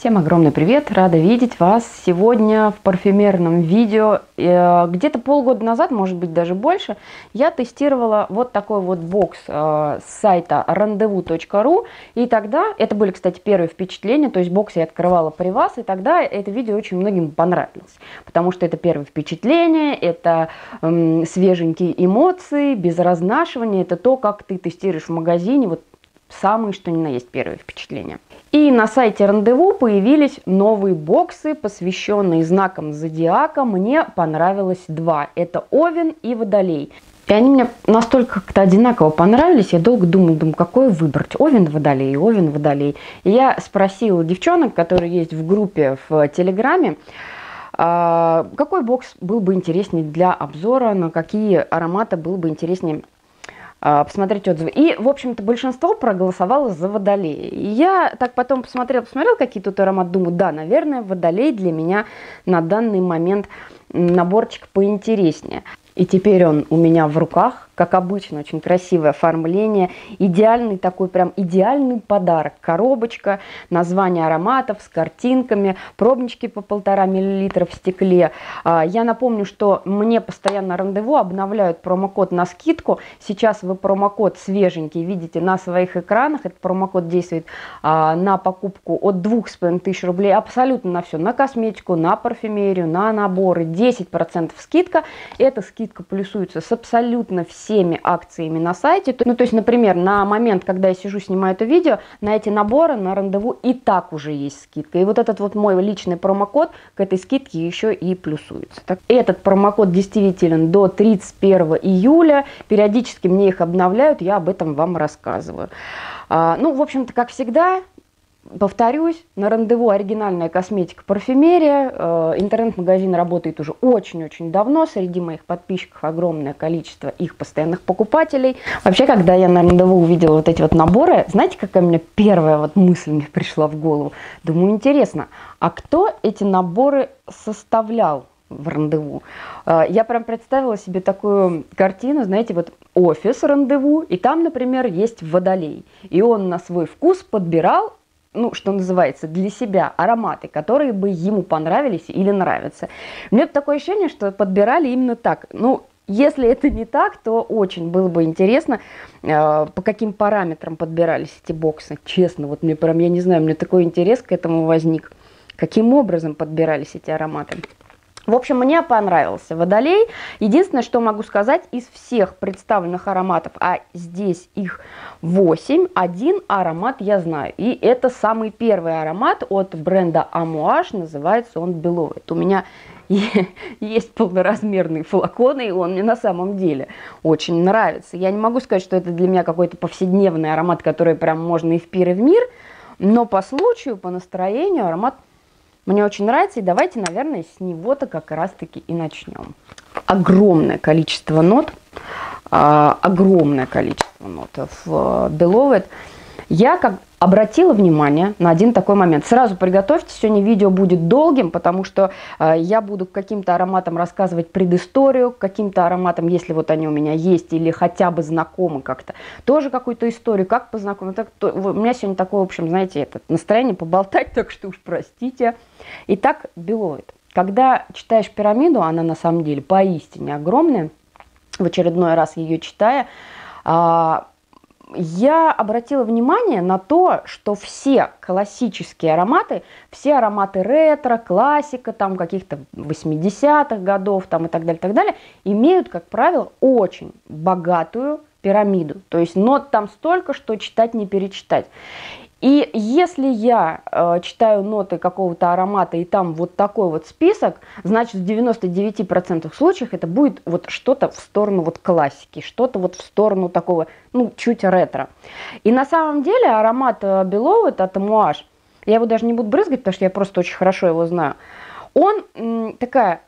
Всем огромный привет, рада видеть вас сегодня в парфюмерном видео. Где-то полгода назад, может быть даже больше, я тестировала вот такой вот бокс с сайта randewoo.ru. И тогда, это были, кстати, первые впечатления, то есть бокс я открывала при вас, и тогда это видео очень многим понравилось. Потому что это первые впечатления, это свеженькие эмоции, без разнашивания, это то, как ты тестируешь в магазине, вот самые что ни на есть первые впечатления. И на сайте Рандеву появились новые боксы, посвященные знакам зодиака. Мне понравилось два. Это Овен и Водолей. И они мне настолько как-то одинаково понравились. Я долго думала, какой выбрать. Овен, Водолей, Овен, Водолей. И я спросила девчонок, которые есть в группе в Телеграме, какой бокс был бы интереснее для обзора, на какие ароматы было бы интереснее посмотреть отзывы. И, в общем-то, большинство проголосовало за Водолей. И я так потом посмотрела, какие тут ароматы, думаю, да, наверное, Водолей для меня на данный момент наборчик поинтереснее. И теперь он у меня в руках, как обычно, очень красивое оформление, идеальный такой, прям идеальный подарок. Коробочка, название ароматов с картинками, пробнички по 1,5 мл в стекле. Я напомню, что мне постоянно Рандеву обновляют промокод на скидку. Сейчас вы промокод свеженький видите на своих экранах. Этот промокод действует на покупку от 2500 рублей абсолютно на все, на косметику, на парфюмерию, на наборы. 10% скидка. Эта скидка плюсуется с абсолютно всеми акциями на сайте. Ну, то есть, например, на момент, когда я сижу, снимаю это видео, на эти наборы на Рандеву и так уже есть скидка. И вот этот вот мой личный промокод к этой скидке еще и плюсуется. Так, этот промокод действителен до 31 июля. Периодически мне их обновляют, я об этом вам рассказываю. Ну, в общем-то, как всегда, повторюсь, на Рандеву оригинальная косметика, парфюмерия. Интернет-магазин работает уже очень-очень давно. Среди моих подписчиков огромное количество их постоянных покупателей. Вообще, когда я на Рандеву увидела вот эти вот наборы, знаете, какая у меня первая вот мысль мне пришла в голову? Думаю, интересно, а кто эти наборы составлял в Рандеву? Я прям представила себе такую картину, знаете, вот офис Рандеву, и там, например, есть Водолей. И он на свой вкус подбирал, ну, что называется, для себя ароматы, которые бы ему понравились или нравятся. У меня такое ощущение, что подбирали именно так. Ну, если это не так, то очень было бы интересно, по каким параметрам подбирались эти боксы. Честно, вот мне прям, я не знаю, у меня такой интерес к этому возник. Каким образом подбирались эти ароматы? В общем, мне понравился Водолей. Единственное, что могу сказать, из всех представленных ароматов, а здесь их 8, один аромат я знаю. И это самый первый аромат от бренда Amouage, называется он Beloved. У меня есть полноразмерные флаконы, и он мне на самом деле очень нравится. Я не могу сказать, что это для меня какой-то повседневный аромат, который прям можно и в пир, и в мир, но по случаю, по настроению аромат мне очень нравится, и давайте, наверное, с него-то как раз-таки и начнем. Огромное количество нот, в Beloved. Я обратила внимание на один такой момент. Сразу приготовьтесь, сегодня видео будет долгим, потому что я буду к каким-то ароматам рассказывать предысторию, к каким-то ароматам, если вот они у меня есть или хотя бы знакомы как-то, тоже какую-то историю, как познакомиться. У меня сегодня такое, в общем, знаете, это настроение поболтать, так что уж простите. Итак, Beloved. Когда читаешь пирамиду, она на самом деле поистине огромная, в очередной раз ее читая, я обратила внимание на то, что все классические ароматы, ретро, классика, там каких-то 80-х годов там, и так далее, имеют, как правило, очень богатую пирамиду. То есть нот там столько, что читать не перечитать. И если я читаю ноты какого-то аромата, и там вот такой вот список, значит, в 99% случаев это будет вот что-то в сторону вот классики, что-то вот в сторону такого, ну, чуть ретро. И на самом деле аромат Beloved от Amouage, я его даже не буду брызгать, потому что я просто очень хорошо его знаю, он такая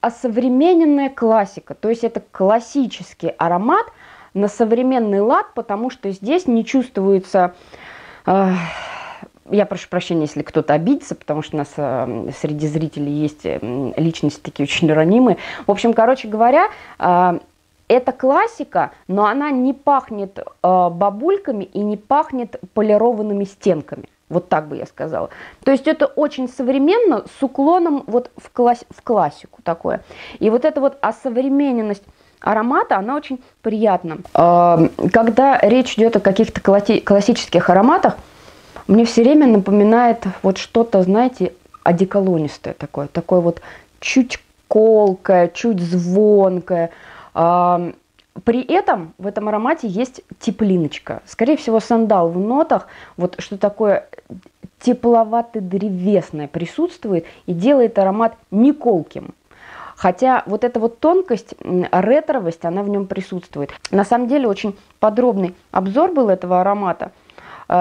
осовремененная классика, то есть это классический аромат на современный лад, потому что здесь не чувствуется... Я прошу прощения, если кто-то обидится, потому что у нас среди зрителей есть личности такие очень ранимые. В общем, короче говоря, это классика, но она не пахнет бабульками и не пахнет полированными стенками. Вот так бы я сказала. То есть это очень современно, с уклоном вот в классику такое. И вот эта вот осовремененность аромата, она очень приятна. Когда речь идет о каких-то классических ароматах, мне все время напоминает вот что-то, знаете, одеколонистое такое. Такое вот чуть колкое, чуть звонкое. При этом в этом аромате есть теплиночка. Скорее всего, сандал в нотах, вот что такое тепловато-древесное присутствует и делает аромат не колким. Хотя вот эта вот тонкость, ретровость, она в нем присутствует. На самом деле очень подробный обзор был этого аромата.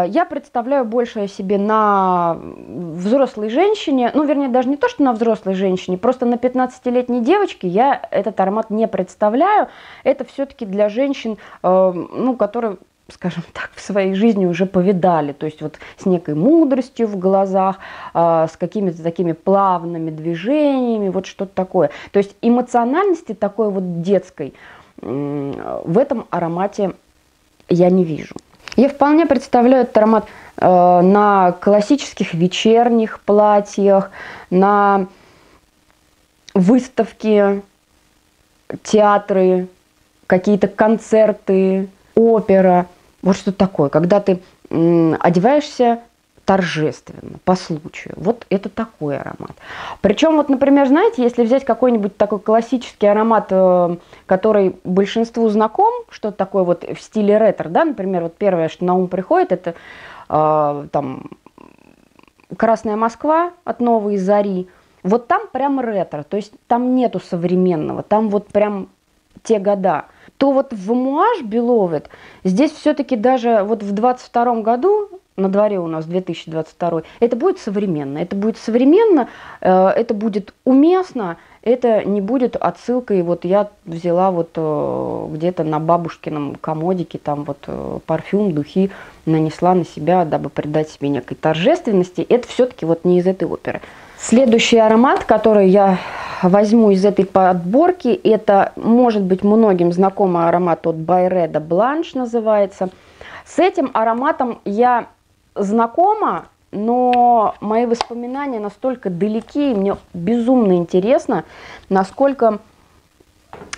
Я представляю больше себе на взрослой женщине, ну, вернее, даже не то, что на взрослой женщине, просто на 15-летней девочке я этот аромат не представляю. Это все-таки для женщин, ну, которые, скажем так, в своей жизни уже повидали, то есть вот с некой мудростью в глазах, с какими-то такими плавными движениями, вот что-то такое. То есть эмоциональности такой вот детской в этом аромате я не вижу. Я вполне представляю этот аромат на классических вечерних платьях, на выставки, театры, какие-то концерты, опера. Вот что такое, когда ты одеваешься торжественно, по случаю. Вот это такой аромат. Причем, вот, например, знаете, если взять какой-нибудь такой классический аромат, который большинству знаком, что-то такое вот в стиле ретро, да, например, вот первое, что на ум приходит, это там «Красная Москва» от «Новой зари». Вот там прям ретро, то есть там нету современного, там вот прям те года. То вот в «Амуаж» Beloved здесь все-таки даже вот в 22 году, на дворе у нас 2022, это будет современно, это будет уместно, это не будет отсылкой, вот я взяла вот где-то на бабушкином комодике там вот парфюм, духи, нанесла на себя, дабы придать себе некой торжественности, это все-таки вот не из этой оперы. Следующий аромат, который я возьму из этой подборки, это, может быть, многим знакомый аромат от Byredo, Blanche называется. С этим ароматом я знакома, но мои воспоминания настолько далеки, и мне безумно интересно, насколько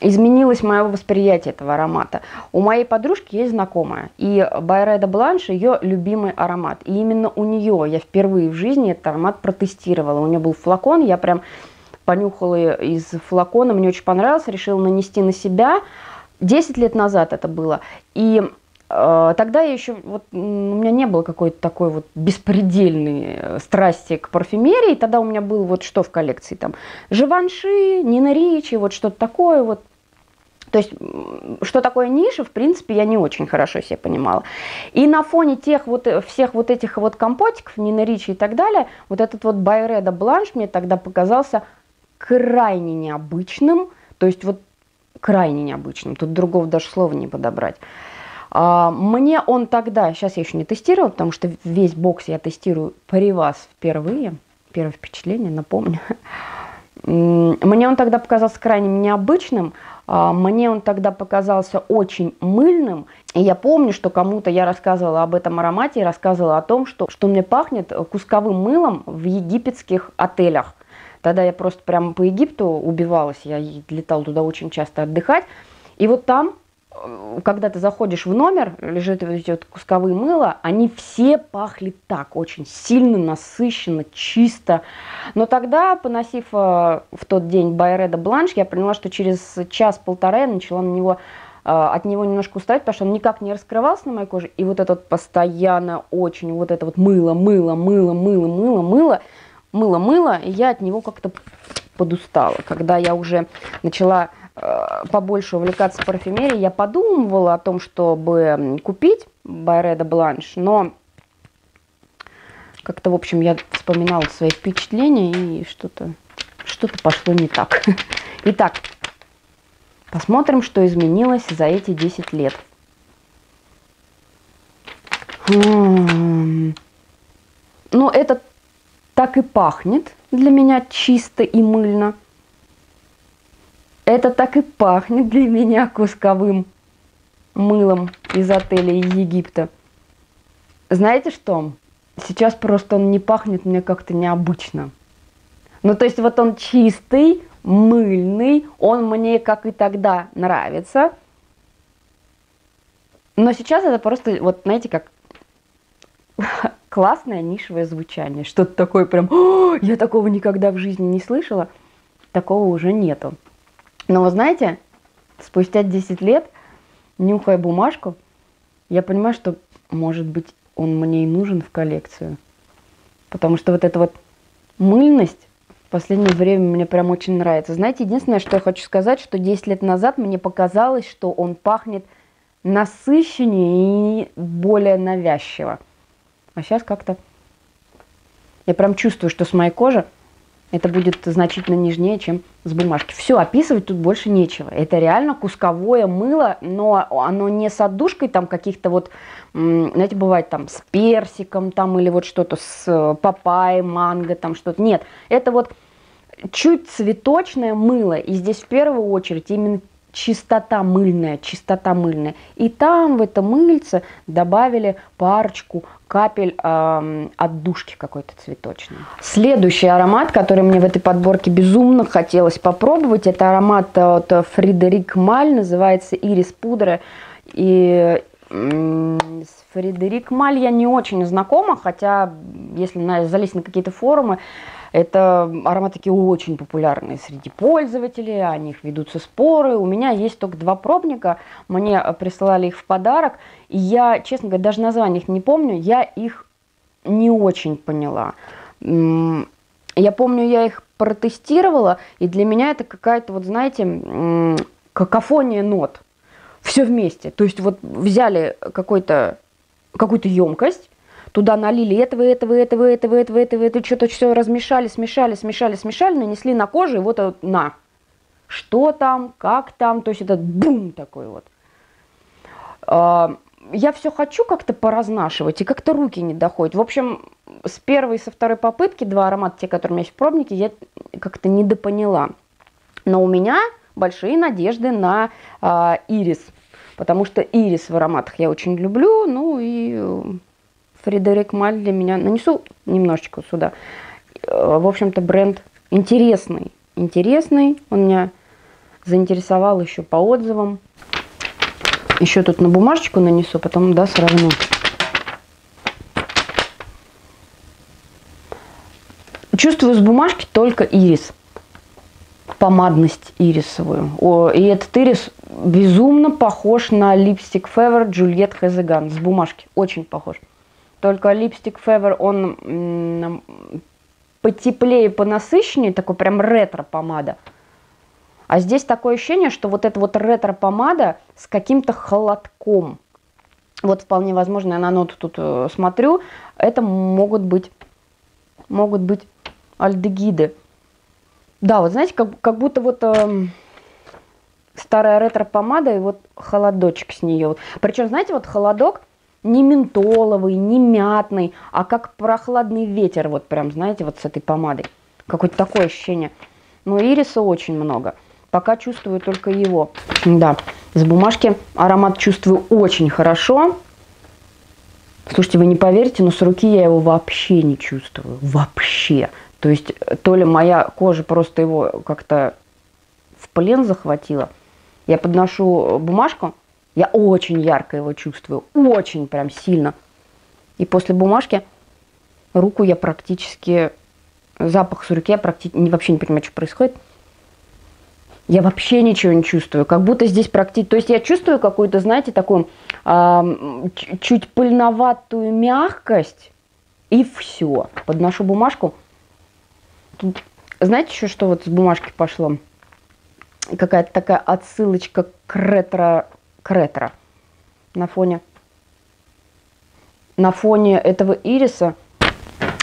изменилось мое восприятие этого аромата. У моей подружки есть знакомая, и Byredo Blanche ее любимый аромат. И именно у нее я впервые в жизни этот аромат протестировала. У нее был флакон, я прям понюхала из флакона, мне очень понравился, решила нанести на себя. 10 лет назад это было. И тогда я еще, вот, у меня не было какой-то такой вот беспредельной страсти к парфюмерии. Тогда у меня было вот что в коллекции там Живанши, Нина Ричи, вот что-то такое вот. То есть, что такое ниша, в принципе, я не очень хорошо себя понимала. И на фоне тех вот, всех вот этих вот компотиков, Нина Ричи и так далее, вот этот вот Byredo Blanche мне тогда показался крайне необычным. То есть, вот крайне необычным. Тут другого даже слова не подобрать. Мне он тогда, сейчас я еще не тестировала, потому что весь бокс я тестирую при вас впервые, первое впечатление, напомню. Мне он тогда показался крайне необычным, мне он тогда показался очень мыльным. И я помню, что кому-то я рассказывала об этом аромате и рассказывала о том, что мне пахнет кусковым мылом в египетских отелях. Тогда я просто прямо по Египту убивалась, я летала туда очень часто отдыхать. И вот там, когда ты заходишь в номер, лежат вот эти вот кусковые мыла, они все пахли так, очень сильно, насыщенно, чисто. Но тогда, поносив в тот день Byredo Blanche, я поняла, что через час-полтора я начала от него немножко уставать, потому что он никак не раскрывался на моей коже. И вот это вот постоянно очень, вот это вот мыло, и я от него как-то подустала. Когда я уже начала побольше увлекаться парфюмерией, я подумывала о том, чтобы купить Byredo Blanche, но как-то, в общем, я вспоминала свои впечатления, и что-то пошло не так. Итак, посмотрим, что изменилось за эти 10 лет. Ну, это так и пахнет для меня чисто и мыльно. Это так и пахнет для меня кусковым мылом из отеля из Египта. Знаете что? Сейчас просто он не пахнет мне как-то необычно. Ну, то есть вот он чистый, мыльный, он мне, как и тогда, нравится. Но сейчас это просто, вот знаете, как классное нишевое звучание. Что-то такое прям, я такого никогда в жизни не слышала. Такого уже нету. Но вы знаете, спустя 10 лет, нюхая бумажку, я понимаю, что, может быть, он мне и нужен в коллекцию. Потому что вот эта вот мыльность в последнее время мне прям очень нравится. Знаете, единственное, что я хочу сказать, что 10 лет назад мне показалось, что он пахнет насыщеннее и более навязчиво. А сейчас как-то я прям чувствую, что с моей кожи это будет значительно нежнее, чем с бумажки. Все, описывать тут больше нечего. Это реально кусковое мыло, но оно не с отдушкой там каких-то вот, знаете, бывает там с персиком там или вот что-то с папайей, манго там что-то. Нет, это вот чуть цветочное мыло. И здесь в первую очередь именно чистота мыльная, чистота мыльная. И там в это мыльце добавили парочку капель отдушки какой-то цветочной. Следующий аромат, который мне в этой подборке безумно хотелось попробовать, это аромат от Фредерик Маль, называется Ирис Пудра. И с Фредерик Маль я не очень знакома, хотя если залезть на какие-то форумы, это ароматы такие очень популярные среди пользователей, о них ведутся споры. У меня есть только 2 пробника, мне присылали их в подарок. И я, честно говоря, даже название их не помню, я их не очень поняла. Я помню, я их протестировала, и для меня это какая-то, вот знаете, какофония нот. Все вместе. То есть вот взяли какую-то емкость, туда налили этого, что-то все размешали, смешали, нанесли на кожу, и вот на. Что там, как там, то есть этот бум такой вот. Я все хочу как-то поразнашивать, и как-то руки не доходят. В общем, с первой и со второй попытки 2 аромата, те, которые у меня есть в пробнике, я как-то недопоняла. Но у меня большие надежды на ирис, потому что ирис в ароматах я очень люблю, ну и... Фредерик Маль для меня. Нанесу немножечко сюда. В общем-то, бренд интересный. Интересный. Он меня заинтересовал еще по отзывам. Еще тут на бумажечку нанесу, потом, да, сравню. Чувствую с бумажки только ирис. Помадность ирисовую. И этот ирис безумно похож на Lipstick Fever Juliette Has a Gun. С бумажки. Очень похож. Только Lipstick Fever, он потеплее, понасыщеннее, такой прям ретро-помада. А здесь такое ощущение, что вот эта вот ретро-помада с каким-то холодком. Вот вполне возможно, я на ноту тут смотрю, это могут быть альдегиды. Да, вот знаете, как будто вот... старая ретро-помада и вот холодочек с нее. Причем, знаете, вот холодок... Не ментоловый, не мятный, а как прохладный ветер, вот прям, знаете, вот с этой помадой. Какое-то такое ощущение. Но ириса очень много. Пока чувствую только его. Да, с бумажки аромат чувствую очень хорошо. Слушайте, вы не поверите, но с руки я его вообще не чувствую. Вообще. То есть, то ли моя кожа просто его как-то в плен захватила. Я подношу бумажку. Я очень ярко его чувствую, очень прям сильно. И после бумажки руку я практически, запах с руки я практически, вообще не понимаю, что происходит. Я вообще ничего не чувствую, как будто здесь практически, то есть я чувствую какую-то, знаете, такую чуть пыльноватую мягкость, и все. Подношу бумажку. Тут, знаете еще, что вот с бумажки пошло? Какая-то такая отсылочка к ретро на фоне этого ириса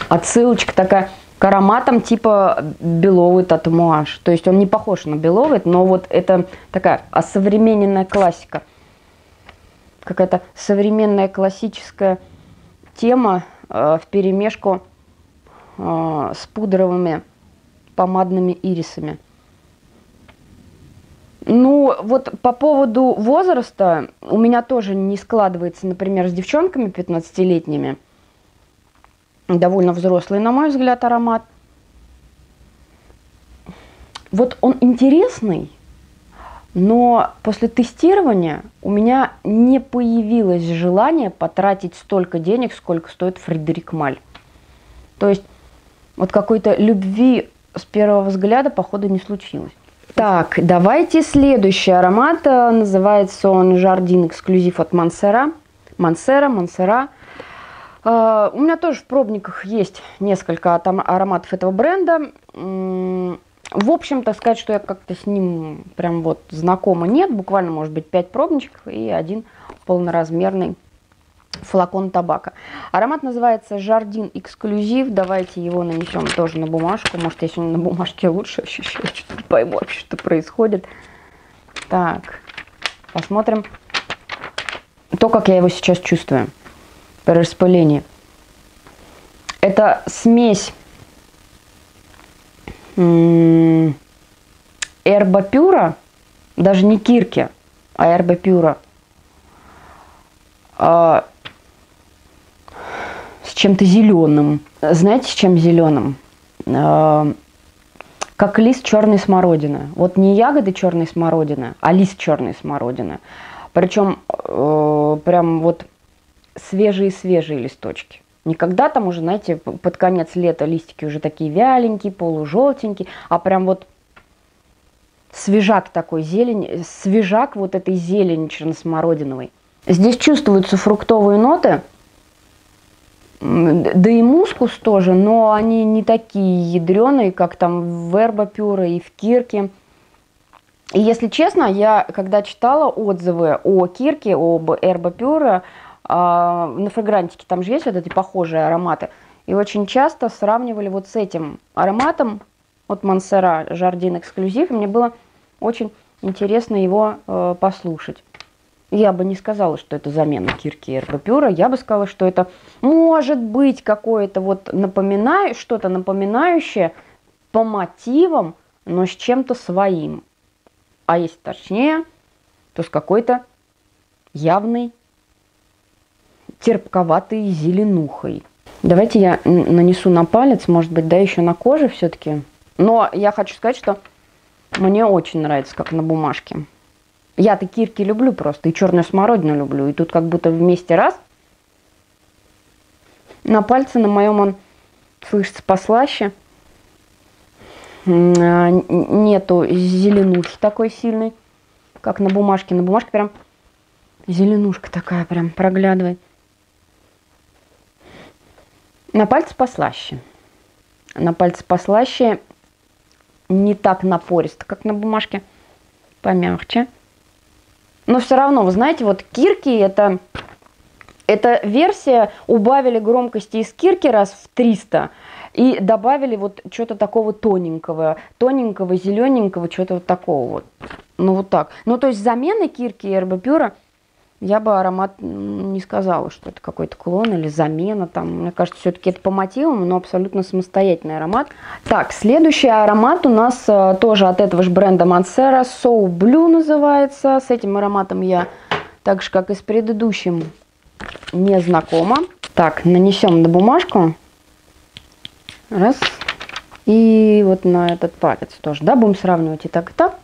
отсылочка такая к ароматам типа Beloved от Amouage. То есть он не похож на Beloved, но вот это такая осовремененная классика. Какая-то современная классическая тема вперемешку с пудровыми помадными ирисами. Ну, вот по поводу возраста у меня тоже не складывается, например, с девчонками 15-летними. Довольно взрослый, на мой взгляд, аромат. Вот он интересный, но после тестирования у меня не появилось желание потратить столько денег, сколько стоит Фредерик Маль. То есть вот какой-то любви с первого взгляда, походу, не случилось. Так, давайте следующий аромат. Называется он Jardin Exclusif от Mancera. Mancera. У меня тоже в пробниках есть несколько там ароматов этого бренда. В общем, так сказать, что я как-то с ним прям вот знакома нет. Буквально, может быть, 5 пробничков и один полноразмерный флакон табака. Аромат называется Jardin Exclusif. Давайте его нанесем тоже на бумажку. Может, я сегодня на бумажке лучше ощущаю. Я что-то не пойму вообще, что происходит. Так, посмотрим то, как я его сейчас чувствую при распылении. Это смесь Эрба Пюра, даже не Кирки, а Эрба Пюра, с чем-то зеленым. Знаете, с чем зеленым? Как лист черной смородины. Вот не ягоды черной смородины, а лист черной смородины. Причем прям вот свежие-свежие листочки. Никогда там уже, знаете, под конец лета листики уже такие вяленькие, полужелтенькие, а прям вот свежак такой зелень, свежак вот этой зелени черносмородиновой. Здесь чувствуются фруктовые ноты, да и мускус тоже, но они не такие ядреные, как там в Эрба Пюре и в Кирке. И если честно, я когда читала отзывы о Кирке, об Эрба Пюре, на фрагрантике там же есть вот эти похожие ароматы. И очень часто сравнивали вот с этим ароматом от Mancera Jardin Exclusif. Мне было очень интересно его послушать. Я бы не сказала, что это замена Кирки и Эрба Пюре. Я бы сказала, что это может быть какое-то вот что-то напоминающее по мотивам, но с чем-то своим. А если точнее, то с какой-то явной терпковатой зеленухой. Давайте я нанесу на палец, может быть, да, еще на коже все-таки. Но я хочу сказать, что мне очень нравится, как на бумажке. Я-то Кирки люблю просто, и черную смородину люблю. И тут как будто вместе раз. На пальце на моем он слышится послаще. Нету зеленушки такой сильной, как на бумажке. На бумажке прям зеленушка такая прям проглядывает. На пальце послаще. На пальце послаще, не так напористо, как на бумажке. Помягче. Но все равно, вы знаете, вот Кирки, это версия, убавили громкости из Кирки раз в 300 и добавили вот что-то такого тоненького, зелененького, что-то вот такого вот. Ну вот так. Ну то есть замена Кирки и Эрба Пюре, я бы аромат не сказала, что это какой-то клон или замена. Там, мне кажется, все-таки это по мотивам, но абсолютно самостоятельный аромат. Так, следующий аромат у нас тоже от этого же бренда Mancera. So Blue называется. С этим ароматом я, так же как и с предыдущим, не знакома. Так, нанесем на бумажку. Раз. И вот на этот палец тоже. Да, будем сравнивать и так, и так.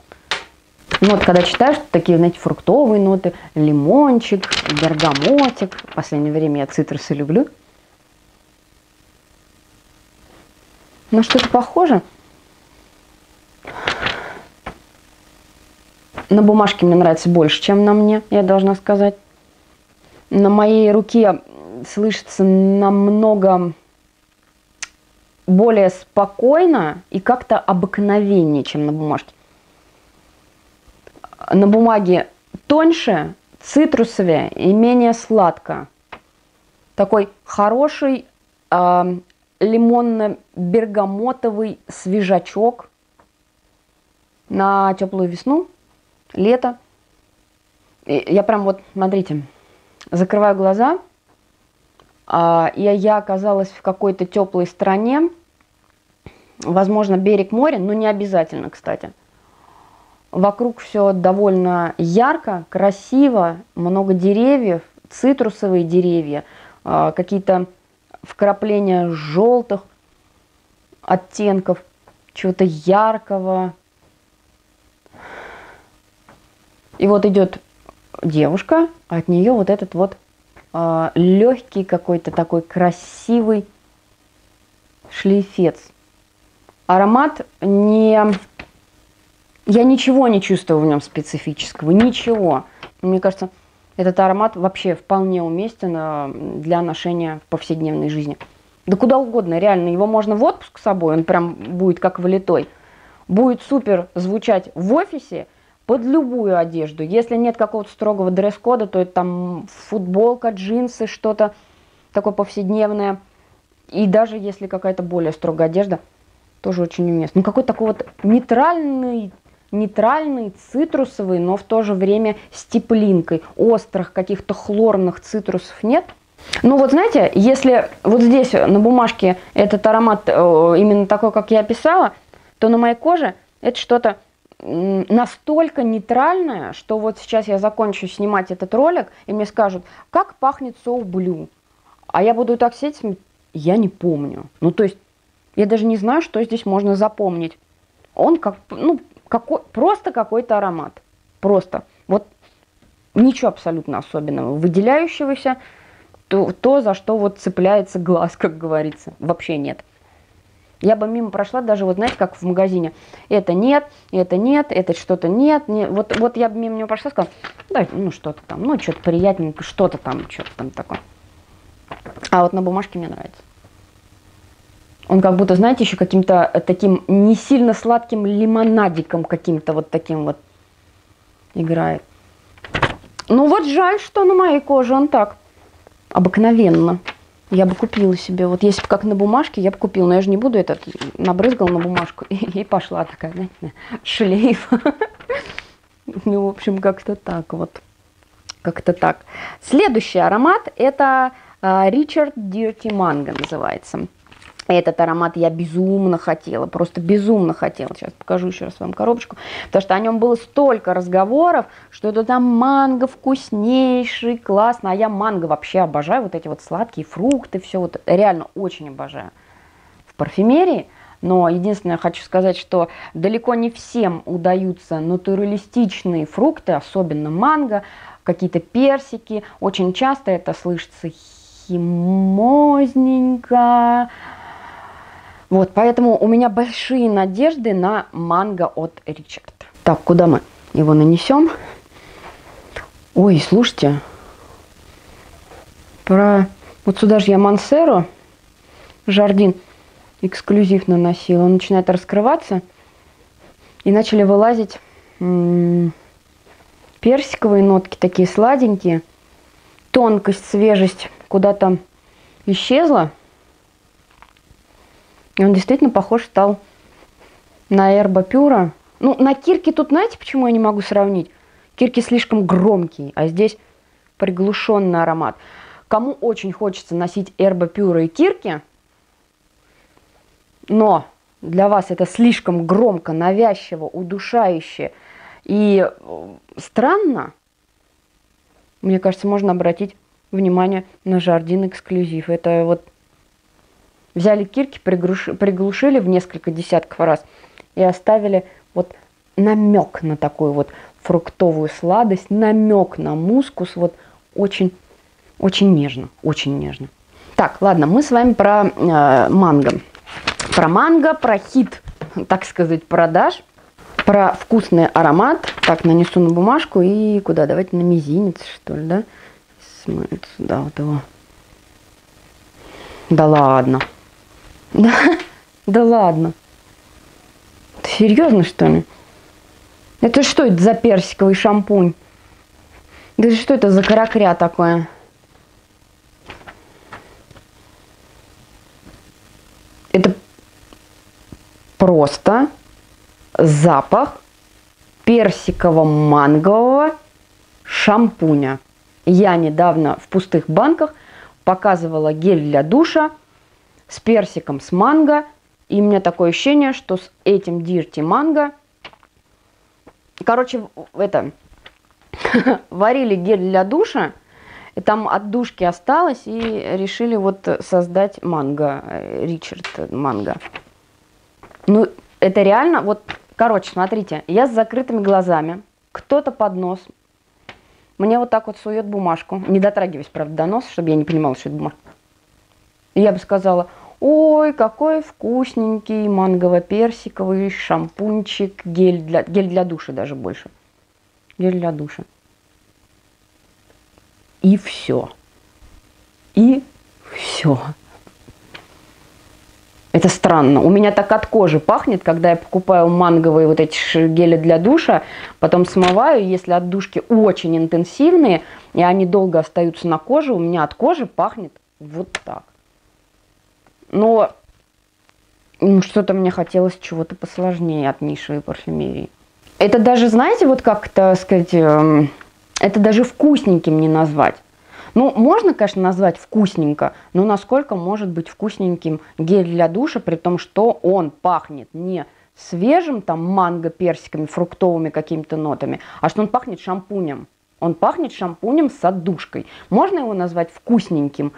Ну, вот когда читаешь, такие, знаете, фруктовые ноты, лимончик, бергамотик. В последнее время я цитрусы люблю. На что-то похоже. На бумажке мне нравится больше, чем на мне, я должна сказать. На моей руке слышится намного более спокойно и как-то обыкновеннее, чем на бумажке. На бумаге тоньше, цитрусовее и менее сладко. Такой хороший лимонно-бергамотовый свежачок на теплую весну, лето. И я прям вот, смотрите, закрываю глаза, и я оказалась в какой-то теплой стране, возможно, берег моря, но не обязательно, кстати. Вокруг все довольно ярко, красиво, много деревьев, цитрусовые деревья, какие-то вкрапления желтых оттенков, чего-то яркого. И вот идет девушка, а от нее вот этот вот легкий какой-то такой красивый шлейфец. Аромат не... Я ничего не чувствую в нем специфического, ничего. Мне кажется, этот аромат вообще вполне уместен для ношения в повседневной жизни. Да куда угодно, реально. Его можно в отпуск с собой, он прям будет как вылитой. Будет супер звучать в офисе под любую одежду. Если нет какого-то строгого дресс-кода, то это там футболка, джинсы, что-то такое повседневное. И даже если какая-то более строгая одежда, тоже очень уместно. Ну какой-то такой вот нейтральный, цитрусовый, но в то же время с теплинкой. Острых каких-то хлорных цитрусов нет. Ну вот знаете, если вот здесь на бумажке этот аромат именно такой, как я описала, то на моей коже это что-то настолько нейтральное, что вот сейчас я закончу снимать этот ролик, и мне скажут, как пахнет So Blue. А я буду так сидеть, я не помню. Ну то есть я даже не знаю, что здесь можно запомнить. Он как, ну, просто какой-то аромат. Просто. Вот ничего абсолютно особенного, выделяющегося. То, за что вот цепляется глаз, как говорится, вообще нет. Я бы мимо прошла даже, вот знаете, как в магазине. Это нет, это что-то нет. Вот я бы мимо него прошла и сказала, да, ну что-то там, ну что-то приятненькое, что-то там такое. А вот на бумажке мне нравится. Он как будто, знаете, еще каким-то таким не сильно сладким лимонадиком каким-то вот таким вот играет. Ну вот жаль, что на моей коже он так. Обыкновенно. Я бы купила себе. Вот если бы как на бумажке, я бы купила. Но я же не буду этот набрызгал на бумажку и пошла такая, знаете, шлейф. Ну, в общем, как-то так вот. Как-то так. Следующий аромат это Richard Dirty Mango называется. Этот аромат я безумно хотела. Просто безумно хотела. Сейчас покажу еще раз вам коробочку. Потому что о нем было столько разговоров, что это там манго вкуснейший, классно. А я манго вообще обожаю. Вот эти вот сладкие фрукты, все вот реально очень обожаю в парфюмерии. Но единственное, хочу сказать, что далеко не всем удаются натуралистичные фрукты, особенно манго, какие-то персики. Очень часто это слышится химозненько. Вот, поэтому у меня большие надежды на манго от Ричарда. Так, куда мы его нанесем? Ой, слушайте. Вот сюда же я Мансеру, Жардин Эксклюзив наносила. Он начинает раскрываться. И начали вылазить персиковые нотки, такие сладенькие. Тонкость, свежесть куда-то исчезла. И он действительно похож стал на Эрба Пюра. Ну, на Кирке тут, знаете, почему я не могу сравнить? Кирки слишком громкий, а здесь приглушенный аромат. Кому очень хочется носить Эрба Пюра и Кирки, но для вас это слишком громко, навязчиво, удушающе и странно, мне кажется, можно обратить внимание на Jardin Exclusif. Это вот... Взяли кирки, приглушили в несколько десятков раз и оставили вот намек на такую вот фруктовую сладость, намек на мускус, вот очень нежно, очень нежно. Так, ладно, мы с вами про манго. Про манго, про хит, так сказать, продаж, про вкусный аромат. Так, нанесу на бумажку и куда? Давайте на мизинец, что ли, да? Сюда вот его. Да ладно. Да ладно. Ты серьезно, что ли? Это что это за персиковый шампунь? Да что это за каракря такое? Это просто запах персиково-мангового шампуня. Я недавно в пустых банках показывала гель для душа с персиком, с манго. И у меня такое ощущение, что с этим Dirty Mango... Короче, это... варили гель для душа И там отдушки осталось, и решили вот создать манго, Ричард манго. Ну, это реально, вот, короче, смотрите, я с закрытыми глазами, кто-то под нос, мне вот так вот сует бумажку, не дотрагиваясь, правда, до носа, чтобы я не понимала, что это бумажка. И я бы сказала: ой, какой вкусненький мангово-персиковый шампунчик, гель для душа даже больше. Гель для душа. И все. И все. Это странно. У меня так от кожи пахнет, когда я покупаю манговые вот эти гели для душа, потом смываю, если отдушки очень интенсивные, и они долго остаются на коже, у меня от кожи пахнет вот так. Но что-то мне хотелось чего-то посложнее от нишевой парфюмерии. Это даже, знаете, вот как, так сказать... Это даже вкусненьким не назвать. Ну, можно, конечно, назвать вкусненько, но насколько может быть вкусненьким гель для душа, при том, что он пахнет не свежим, там, манго, персиками, фруктовыми какими-то нотами, а что он пахнет шампунем. Он пахнет шампунем с отдушкой. Можно его назвать вкусненьким?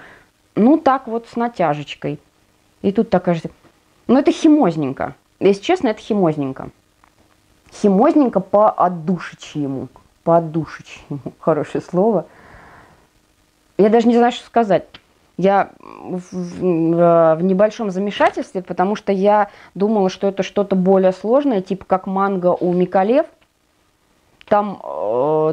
Ну, так вот, с натяжечкой. И тут такая же... Ну, это химозненько. Если честно, это химозненько. Химозненько по отдушечьему. Подушечному, хорошее слово. Я даже не знаю, что сказать. Я в небольшом замешательстве, потому что я думала, что это что-то более сложное, типа как манго у Микалев. Там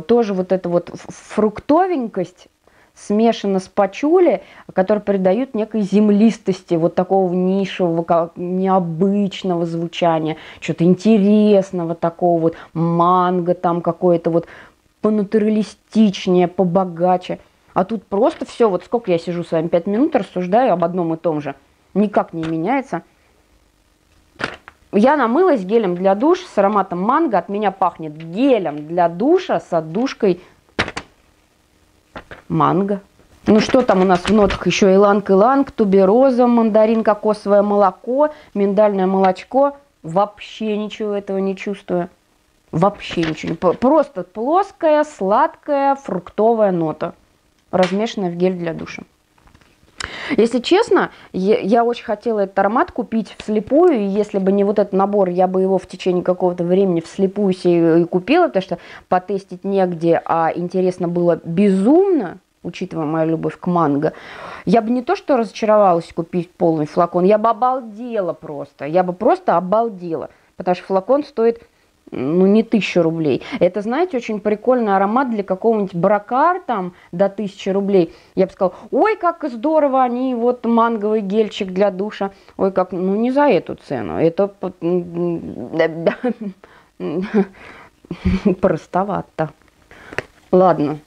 тоже вот эта вот фруктовенькость смешана с пачули, которые придают некой землистости, вот такого нишевого, необычного звучания, что-то интересного такого, вот манго там какое-то вот понатуралистичнее, побогаче. А тут просто все, вот сколько я сижу с вами, 5 минут рассуждаю об одном и том же, никак не меняется. Я намылась гелем для душа с ароматом манго, от меня пахнет гелем для душа с отдушкой манго. Ну что там у нас в нотах еще? Иланг-иланг, тубероза, мандарин, кокосовое молоко, миндальное молочко. Вообще ничего этого не чувствую. Вообще ничего. Просто плоская, сладкая, фруктовая нота, размешанная в гель для душа. Если честно, я очень хотела этот аромат купить вслепую, и если бы не вот этот набор, я бы его в течение какого-то времени вслепую себе и купила, потому что потестить негде, а интересно было безумно, учитывая мою любовь к манго. Я бы не то что разочаровалась купить полный флакон, я бы обалдела просто, потому что флакон стоит... Ну, не 1000 рублей. Это, знаете, очень прикольный аромат для какого-нибудь бракар, там, до 1000 рублей. Я бы сказала: ой, как здорово они, вот манговый гельчик для душа. Ой, как, ну, не за эту цену. Это простовато. Ладно.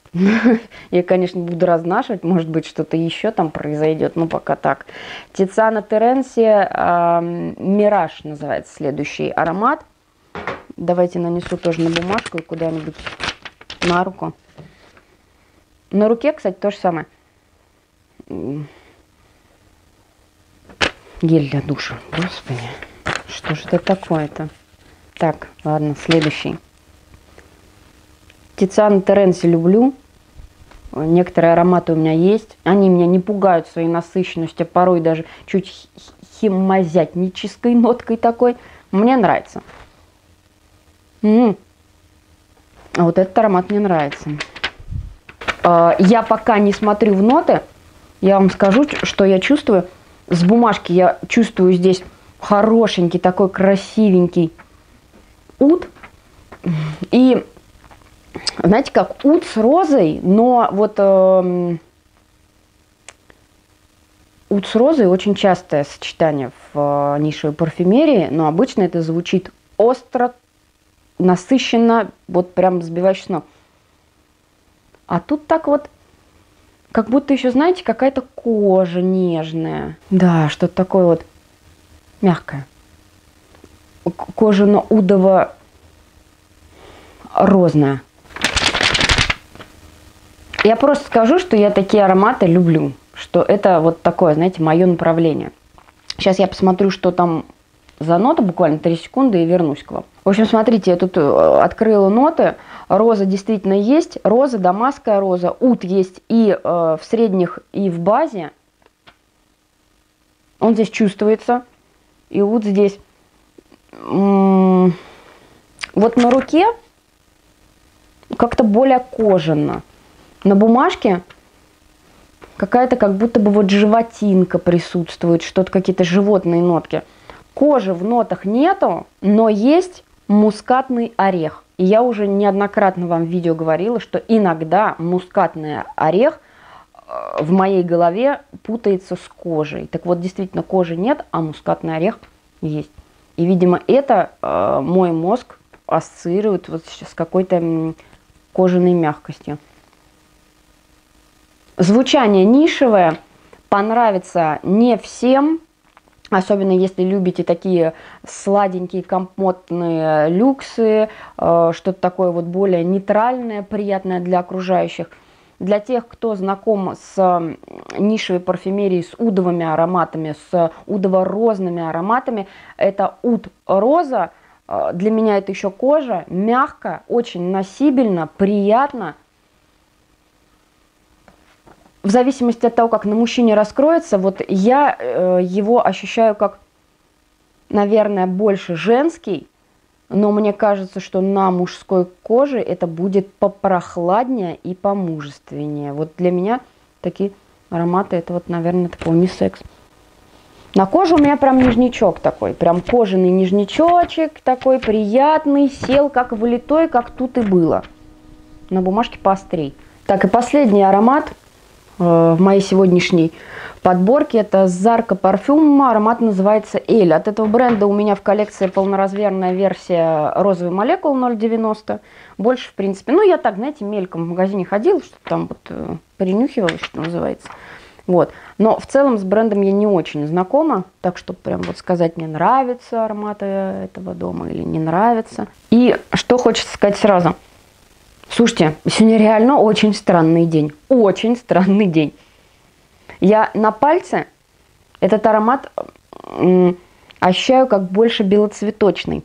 Я, конечно, буду разнашивать, может быть, что-то еще там произойдет, но пока так. Тициана Теренси, Мираж называется следующий аромат. Давайте нанесу тоже на бумажку и куда-нибудь на руку. На руке, кстати, то же самое. Гель для душа. Господи, что же это такое-то? Так, ладно, следующий. Тициана Теренси люблю. Некоторые ароматы у меня есть. Они меня не пугают своей насыщенностью, а порой даже чуть химозятнической ноткой такой. Мне нравится. А вот этот аромат мне нравится. Я пока не смотрю в ноты. Я вам скажу, что я чувствую. С бумажки я чувствую здесь хорошенький, такой красивенький уд. И знаете, как уд с розой, но вот уд с розой очень частое сочетание в нишевой парфюмерии, но обычно это звучит остро, насыщенно, вот прям сбивающий с ног. А тут так вот, как будто еще, знаете, какая-то кожа нежная. Да, что-то такое вот мягкое. Кожано-удово-розное. Я просто скажу, что я такие ароматы люблю. Что это вот такое, знаете, мое направление. Сейчас я посмотрю, что там за нота, буквально 3 секунды, и вернусь к вам. В общем, смотрите, я тут открыла ноты. Роза действительно есть. Роза, дамасская роза. Ут есть и в средних, и в базе. Он здесь чувствуется. И ут здесь. Вот на руке как-то более кожано. На бумажке какая-то как будто бы вот животинка присутствует. Что-то какие-то животные нотки. Кожи в нотах нету, но есть мускатный орех. И я уже неоднократно вам в видео говорила, что иногда мускатный орех в моей голове путается с кожей. Так вот, действительно, кожи нет, а мускатный орех есть. И, видимо, это мой мозг ассоциирует вот с какой-то кожаной мягкостью. Звучание нишевое, понравится не всем, особенно если любите такие сладенькие компотные люксы, что-то такое вот более нейтральное, приятное для окружающих. Для тех, кто знаком с нишевой парфюмерией, с удовыми ароматами, с удово-розными ароматами, это уд-роза. Для меня это еще кожа, мягко, очень носибельно, приятно. В зависимости от того, как на мужчине раскроется, вот я его ощущаю как, наверное, больше женский. Но мне кажется, что на мужской коже это будет попрохладнее и помужественнее. Вот для меня такие ароматы, это вот, наверное, такой унисекс. На коже у меня прям нежничок такой, прям кожаный нежничочек такой приятный, сел как вылитой, как тут и было. На бумажке поострей. Так, и последний аромат в моей сегодняшней подборке. Это Заркопарфюм. Аромат называется «Эль». От этого бренда у меня в коллекции полноразмерная версия розовой молекулы 0,90. Больше, в принципе, ну я так, знаете, мельком в магазине ходила, что там вот принюхивалась, что называется. Вот. Но в целом с брендом я не очень знакома, так что прям вот сказать, мне нравятся ароматы этого дома или не нравятся. И что хочется сказать сразу. Слушайте, сегодня реально очень странный день. Очень странный день. Я на пальце этот аромат ощущаю как больше белоцветочный.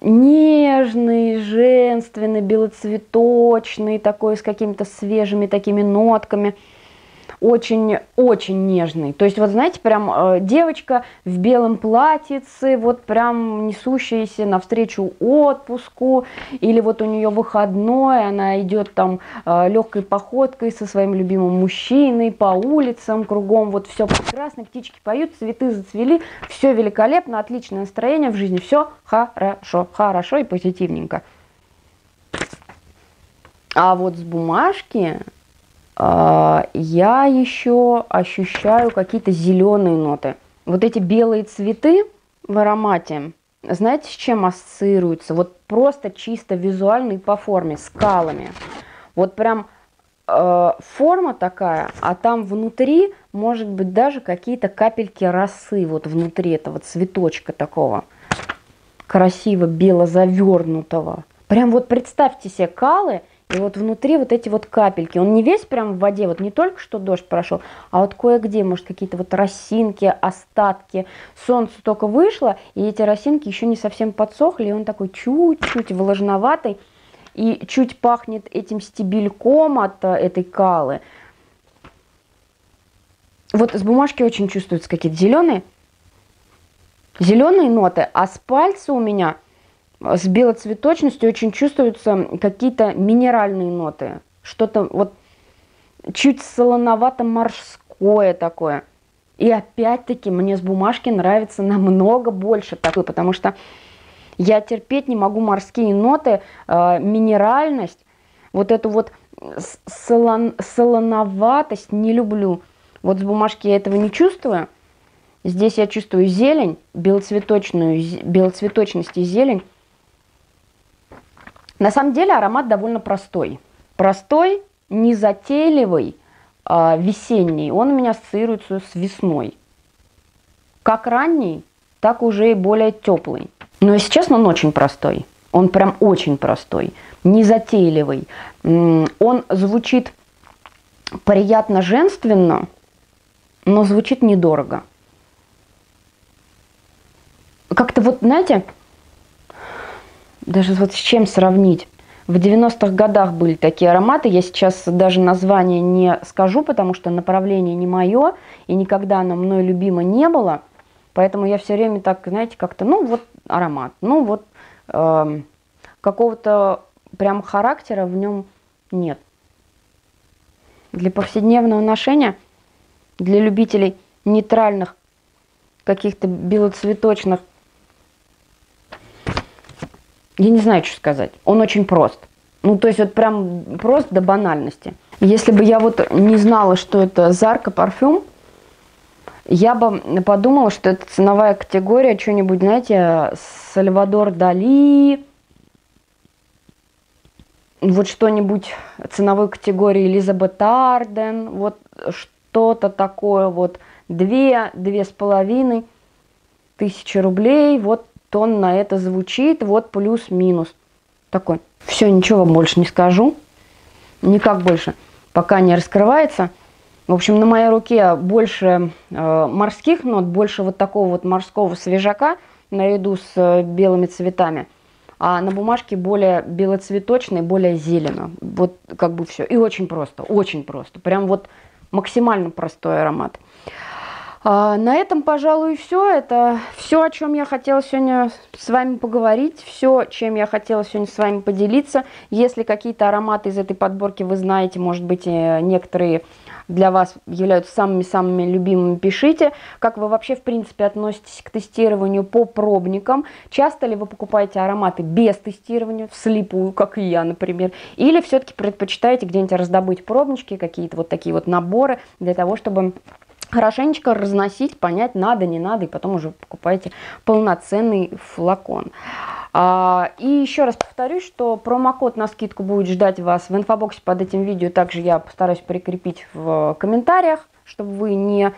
Нежный, женственный, белоцветочный, такой с какими-то свежими такими нотками. Очень-очень нежный. То есть, вот знаете, прям девочка в белом платьице, вот прям несущаяся навстречу отпуску, или вот у нее выходной, она идет там легкой походкой со своим любимым мужчиной по улицам, кругом вот все прекрасно, птички поют, цветы зацвели, все великолепно, отличное настроение в жизни, все хорошо, хорошо и позитивненько. А вот с бумажки... я еще ощущаю какие-то зеленые ноты. Вот эти белые цветы в аромате, знаете, с чем ассоциируются? Вот просто чисто визуально и по форме, скалами. Вот прям форма такая, а там внутри, может быть, даже какие-то капельки росы, вот внутри этого цветочка такого красиво бело-завернутого. Прям вот представьте себе калы, и вот внутри вот эти вот капельки. Он не весь прям в воде, вот не только что дождь прошел, а вот кое-где, может, какие-то вот росинки, остатки. Солнце только вышло, и эти росинки еще не совсем подсохли, и он такой чуть-чуть влажноватый, и чуть пахнет этим стебельком от этой калы. Вот с бумажки очень чувствуются какие-то зеленые ноты, а с пальца у меня... с белоцветочностью очень чувствуются какие-то минеральные ноты. Что-то вот чуть солоновато-морское такое. И опять-таки мне с бумажки нравится намного больше такой, потому что я терпеть не могу морские ноты, минеральность, вот эту вот солоноватость не люблю. Вот с бумажки я этого не чувствую. Здесь я чувствую зелень, белоцветочность и зелень. На самом деле аромат довольно простой. Простой, незатейливый, весенний. Он у меня ассоциируется с весной. Как ранний, так уже и более теплый. Но, если честно, он очень простой. Он прям очень простой, незатейливый. Он звучит приятно женственно, но звучит недорого. Как-то вот, знаете... даже вот с чем сравнить. В 90-х годах были такие ароматы, я сейчас даже название не скажу, потому что направление не мое, и никогда оно мной любимо не было, поэтому я все время так, знаете, как-то, ну вот аромат, ну вот какого-то прям характера в нем нет. Для повседневного ношения, для любителей нейтральных, каких-то белоцветочных, я не знаю, что сказать. Он очень прост. Ну, то есть, вот прям прост до банальности. Если бы я вот не знала, что это Заркопарфюм, я бы подумала, что это ценовая категория, что-нибудь, знаете, Сальвадор Дали, вот что-нибудь ценовой категории Элизабет Арден, вот что-то такое, вот 2-2,5 тысячи рублей, вот он на это звучит, вот плюс-минус такой. Все, ничего вам больше не скажу, никак больше, пока не раскрывается. В общем, на моей руке больше морских нот, больше вот такого вот морского свежака наряду с белыми цветами, а на бумажке более белоцветочный, более зелено. Вот как бы все. И очень просто, прям вот максимально простой аромат. На этом, пожалуй, все. Это все, о чем я хотела сегодня с вами поговорить, все, чем я хотела сегодня с вами поделиться. Если какие-то ароматы из этой подборки вы знаете, может быть, некоторые для вас являются самыми-самыми любимыми, пишите. Как вы вообще, в принципе, относитесь к тестированию по пробникам? Часто ли вы покупаете ароматы без тестирования, вслепую, как и я, например? Или все-таки предпочитаете где-нибудь раздобыть пробнички, какие-то вот такие вот наборы, для того, чтобы хорошенечко разносить, понять, надо, не надо, и потом уже покупаете полноценный флакон. И еще раз повторюсь, что промокод на скидку будет ждать вас в инфобоксе под этим видео. Также я постараюсь прикрепить в комментариях, чтобы вы не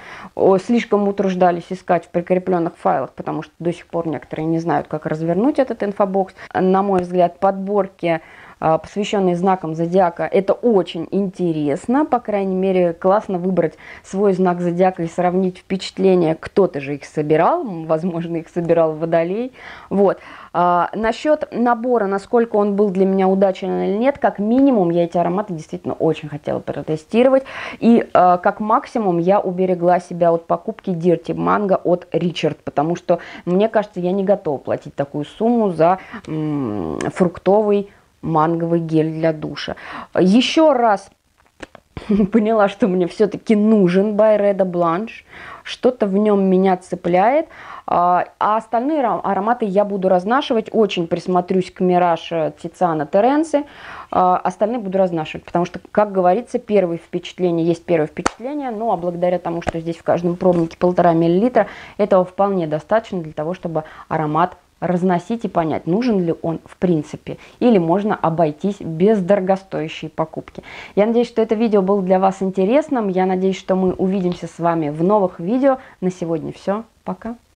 слишком утруждались искать в прикрепленных файлах, потому что до сих пор некоторые не знают, как развернуть этот инфобокс. На мой взгляд, подборки, посвященные знакам зодиака, это очень интересно, по крайней мере, классно выбрать свой знак зодиака и сравнить впечатления, кто-то же их собирал, возможно, их собирал Водолей, вот. Насчет набора, насколько он был для меня удачен или нет, как минимум я эти ароматы действительно очень хотела протестировать, и как максимум я уберегла себя от покупки Dirty Mango от Richard, потому что, мне кажется, я не готова платить такую сумму за фруктовый манговый гель для душа. Еще раз поняла, что мне все-таки нужен Byredo Blanche. Что-то в нем меня цепляет. А остальные ароматы я буду разнашивать. Очень присмотрюсь к Mirage Tiziana Terenzi. Остальные буду разнашивать, потому что, как говорится, первое впечатление есть первое впечатление. Ну, а благодаря тому, что здесь в каждом пробнике 1,5 мл, этого вполне достаточно для того, чтобы аромат разносить и понять, нужен ли он в принципе, или можно обойтись без дорогостоящей покупки. Я надеюсь, что это видео было для вас интересным. Я надеюсь, что мы увидимся с вами в новых видео. На сегодня все. Пока!